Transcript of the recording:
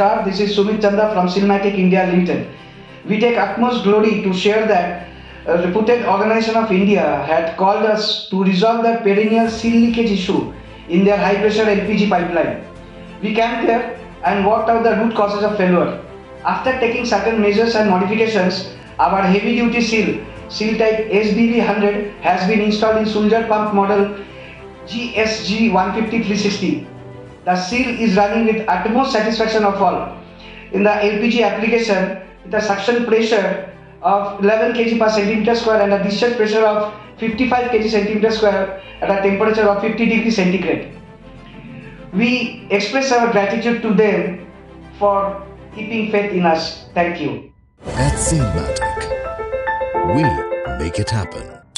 Namaskar, this is Sumit Chanda from Sealmatic India Limited. We take utmost glory to share that a reputed organization of India had called us to resolve the perennial seal leakage issue in their high pressure LPG pipeline. We camped there and worked out the root causes of failure. After taking certain measures and modifications, our heavy duty seal type SBV100 has been installed in Sulzer pump model GSG 150360. The seal is running with utmost satisfaction of all. In the LPG application, the suction pressure of 11 kg per centimeter square and a discharge pressure of 55 kg centimeter square at a temperature of 50 degrees centigrade. We express our gratitude to them for keeping faith in us. Thank you. At Sealmatic, we make it happen.